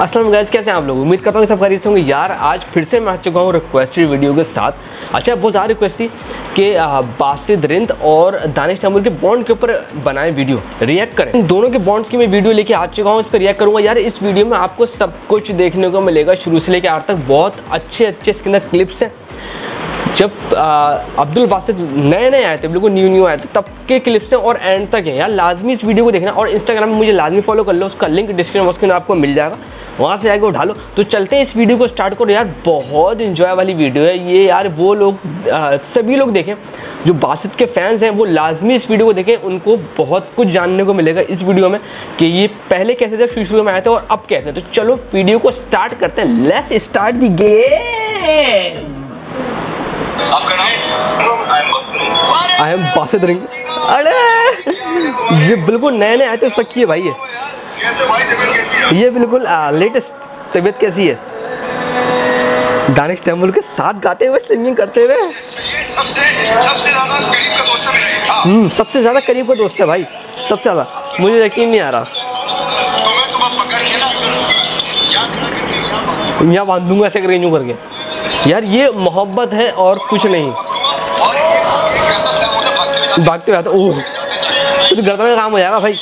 अस्सलाम गाइस, कैसे हैं आप लोग। उम्मीद करता हूँ सब खैरियत से होंगे। यार आज फिर से मैं आ चुका हूँ रिक्वेस्टेड वीडियो के साथ। अच्छा, बहुत ज़्यादा रिक्वेस्ट थी कि बासित रिंद और दानिश तैमूर के बॉन्ड के ऊपर बनाएं वीडियो, रिएक्ट करें। इन दोनों के बॉन्ड्स की मैं वीडियो लेके आ चुका हूँ, इस पर रिएक्ट करूँगा। यार इस वीडियो में आपको सब कुछ देखने को मिलेगा, शुरू से लेकर आखिर तक। बहुत अच्छे इसके अंदर क्लिप्स हैं। जब अब्दुल बासित नए आए थे, बिल्कुल न्यू आए थे, तब के क्लिप्स हैं और एंड तक हैं। यार लाजमी इस वीडियो को देखना और इंस्टाग्राम में मुझे लाजमी फॉलो कर लो। उसका लिंक डिस्क्रिप्शन बॉक्स के अंदर आपको मिल जाएगा, वहाँ से आगे उठा लो। तो चलते हैं, इस वीडियो को स्टार्ट करो। यार बहुत इंजॉय वाली वीडियो है ये। यार वो लोग सभी लोग देखें जो बासित के फैंस हैं, वो लाजमी इस वीडियो को देखें। उनको बहुत कुछ जानने को मिलेगा इस वीडियो में कि ये पहले कैसे थे, शुरू में आए थे और अब कैसे। तो चलो वीडियो को स्टार्ट करते हैं। Let's start the game. I am Basit ring. अरे ये बिल्कुल नए आए थे उस वक्त। ये भाई है, ये बिल्कुल लेटेस्ट। तबीयत कैसी है? दानिश तैमूर के साथ गाते हुए, सिंगिंग करते हुए। सबसे ज़्यादा करीब का दोस्त है भाई, सबसे ज़्यादा। मुझे यकीन नहीं आ रहा। यहाँ बांध दूंगा ऐसे करके, यूँ करके। यार ये मोहब्बत है और कुछ नहीं। भागते रहते, ओह तो गर्दन का काम हो जाएगा भाई।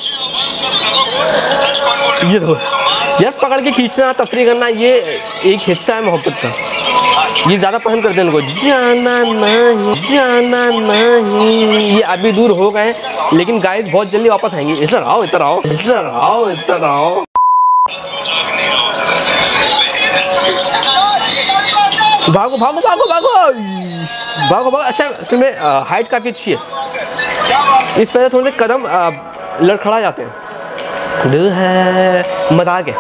ये तो यार पकड़ के खींचना, तफरी करना, ये एक हिस्सा है मोहब्बत का। ये ज़्यादा पसंद करते हैं उनको। जाना नहीं ये अभी दूर हो गए, लेकिन गाइस बहुत जल्दी वापस आएंगे। इधर आओ। भागो। अच्छा, इसमें हाइट काफ़ी अच्छी है, इस वजह से थोड़े से कदम लड़खड़ा जाते हैं। मजाक है।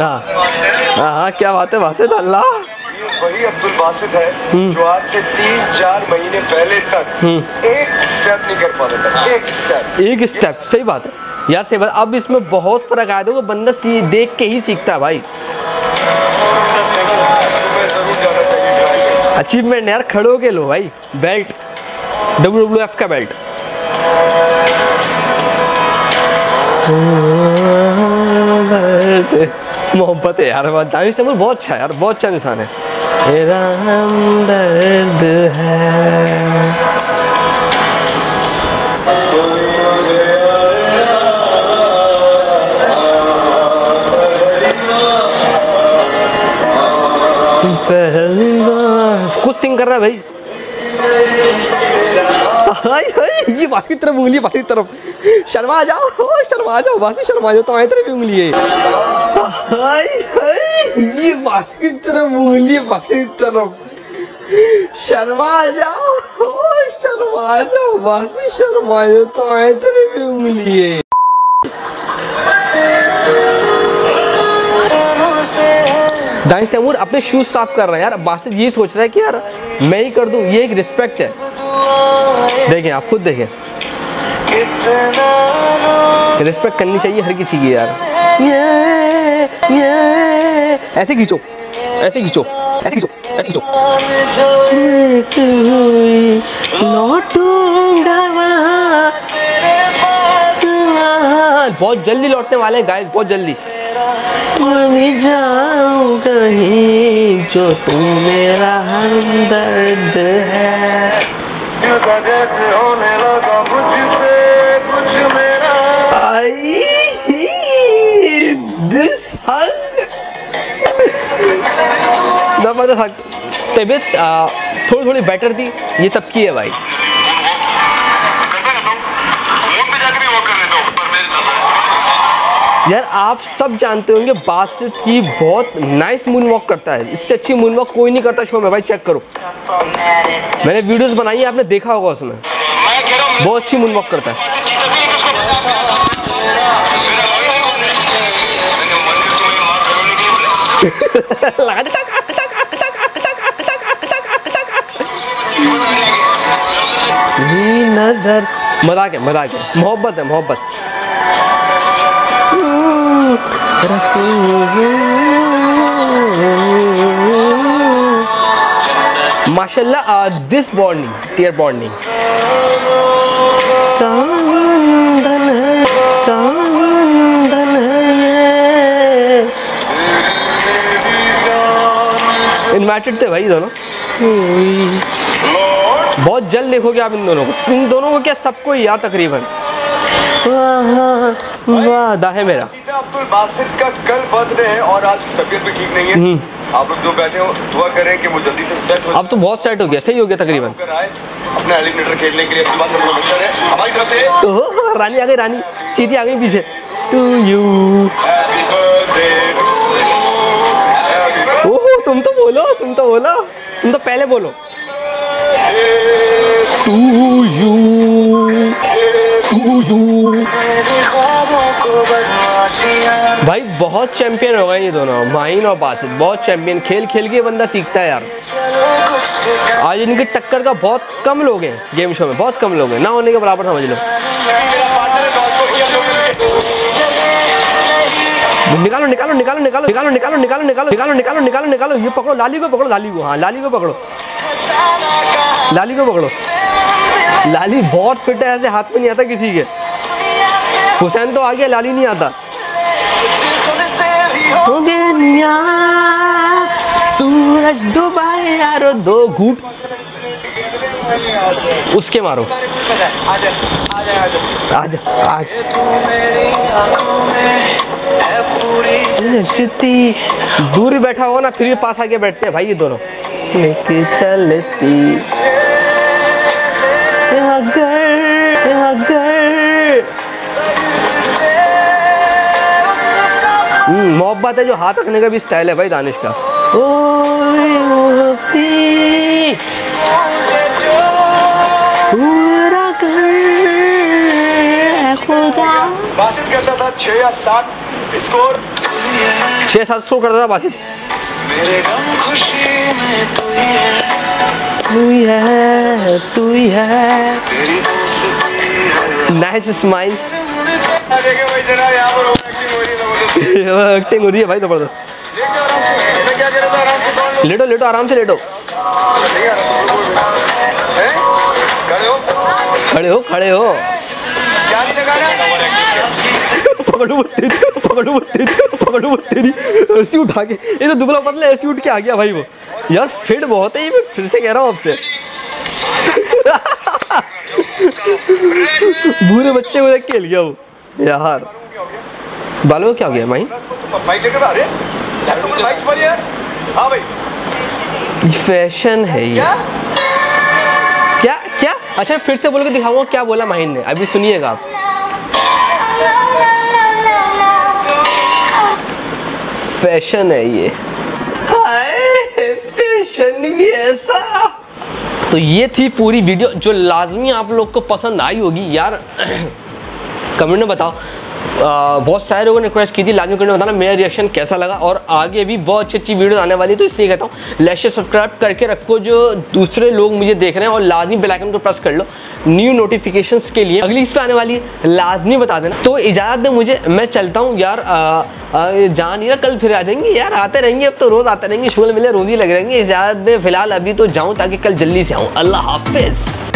हाँ, क्या बात है। बासित अल्लाह, वही अब्दुल बासित है जो आज से 3-4 महीने पहले तक एक स्टेप नहीं कर पाता था। एक स्टेप सही बात है यार, से बात। अब इसमें बहुत फर्क आया था, बंदा देख के ही सीखता है भाई। अचीवमेंट यार, खड़े होके लो भाई। बेल्ट, WWF का बेल्ट। मोहब्बत है यार, दानिश तैमूर बहुत अच्छा है यार, बहुत अच्छा इंसान है। खुद सिंग कर रहा है भाई। ये बासित की तरफ उंगली, बासित की तरफ। शर्मा जाओ बासित, शर्मा जाओ। तुम्हारी तरफ उंगली है। ये बासित की तरफ उंगली, बासित की तरफ। शर्मा जाओ बासित, शर्मा जाओ। तुम्हारी तरफ उंगली है। दानिश तैमूर अपने शूज़ साफ़ कर रहा है यार। बासित ये सोच रहा है कि यार मैं ही कर दूँ, ये एक रिस्पेक्ट है। देखें, आप खुद देखें, रिस्पेक्ट करनी चाहिए हर किसी की यार। ये ऐसे खींचो। बहुत जल्दी लौटने वाले हैं गाइस, बहुत जल्दी। जाऊं कहीं जो तू मेरा हमदर्द है। जबरदस्त हक। तबीयत थोड़ी बेटर थी, ये तब की है भाई। यार आप सब जानते होंगे बासित की बहुत नाइस मून वॉक करता है। इससे अच्छी मून वॉक कोई नहीं करता शो में भाई, चेक करो। मैंने वीडियोस बनाई है, आपने देखा होगा, उसमें बहुत अच्छी मून वॉक करता है। नजर मजाक है। मोहब्बत। माशाल्लाह, this bonding, tear bonding. Invited थे भाई दोनों। बहुत जल्द देखोगे आप इन दोनों को, क्या सबको यहाँ तकरीबन। वादा है मेरा अब्दुल बासित का कल बर्थडे है और आज तबीयत भी ठीक नहीं है। आप लोग जो बैठे हो दुआ करें कि वो जल्दी से सेट हो। अब तो बहुत सेट हो गया, सही हो गया तकरीबन। अपने एलिमिनेटर खेलने के लिए अब्दुल बासित का बेहतर है हमारी तरफ से। ओह रानी आ गई, रानी चीटी आ गई पीछे। टू यू ओह तुम तो बोलो, तुम तो पहले बोलो। टू यू भाई बहुत चैंपियन हो गए ये दोनों, माहिन और बासित। बहुत चैंपियन, खेल खेल के बंदा सीखता है यार। आज इनकी टक्कर का बहुत कम लोग हैं गेम शो में, बहुत कम लोग हैं, ना होने के बराबर समझ लो। निकालो निकालो निकालो निकालो निकालो निकालो निकालो निकालो निकालो निकालो निकालो निकालो, ये पकड़ो, लाली को पकड़ो, लाली को, हाँ लाली को पकड़ो, लाली को पकड़ो। लाली बहुत फिट है, ऐसे हाथ में नहीं आता किसी के। हुसैन तो आ गया, लाली नहीं आता। सूरज डूबाए यारो दो घूंट उसके मारो। आजा दूर बैठा हो ना फिर भी पास आके बैठते हैं भाई ये दोनों। चलती मोहब्बत है जो हाथ रखने का भी स्टाइल है भाई दानिश का। बासित करता था 6 या 7 स्कोर, 6-7 स्कोर करता था बासित। मेरे गम खुशी में तू ही है, तू ही है, तू ही है, तेरी दोस्ती। नाइस स्माइल भाई जना, यहाँ पर एक्टिंग हो रही है भाई जबरदस्त। लेटो लेटो आराम से लेटो, खड़े हो पकड़ो तेरी ऐसी उठा के, ये तो दुबला पतला ऐसी उठ के आ गया भाई वो। यार फिट बहुत है ये, मैं फिर से कह रहा हूँ आपसे। बुरे बच्चे को देख के हिल गया वो यार। बालों क्या हो गया भाई? बाइक लेकर आ रहे हैं, बाइक पर यार। हाँ भाई फैशन है ये। क्या क्या? अच्छा फिर से बोल के दिखाऊंगा क्या बोला माहिन ने, अभी सुनिएगा आप। फैशन है ये, हाय फैशन भी ऐसा। तो ये थी पूरी वीडियो जो लाजमी आप लोग को पसंद आई होगी यार। कमेंट में बताओ, बहुत सारे लोगों ने रिक्वेस्ट की थी, लाजमी कमेंट में बताना मेरा रिएक्शन कैसा लगा। और आगे भी बहुत अच्छी अच्छी वीडियो आने वाली है, तो इसलिए कहता हूँ लाइक शेयर सब्सक्राइब करके रखो जो दूसरे लोग मुझे देख रहे हैं। और लाजमी बेल आइकन को प्रेस कर लो न्यू नोटिफिकेशंस के लिए, अगली इस पर आने वाली है, लाजमी बता देना। तो इजाज़त दें मुझे, मैं चलता हूँ यार। जा नहीं रहा, कल फिर आ जाएंगे यार, आते रहेंगे अब तो, रोज़ आते रहेंगे, शुगर मिले रोज़ ही लग रहेंगे। इजाज़त दें फिलहाल, अभी तो जाऊँ ताकि कल जल्दी से आऊँ। अल्लाह हाफिज़।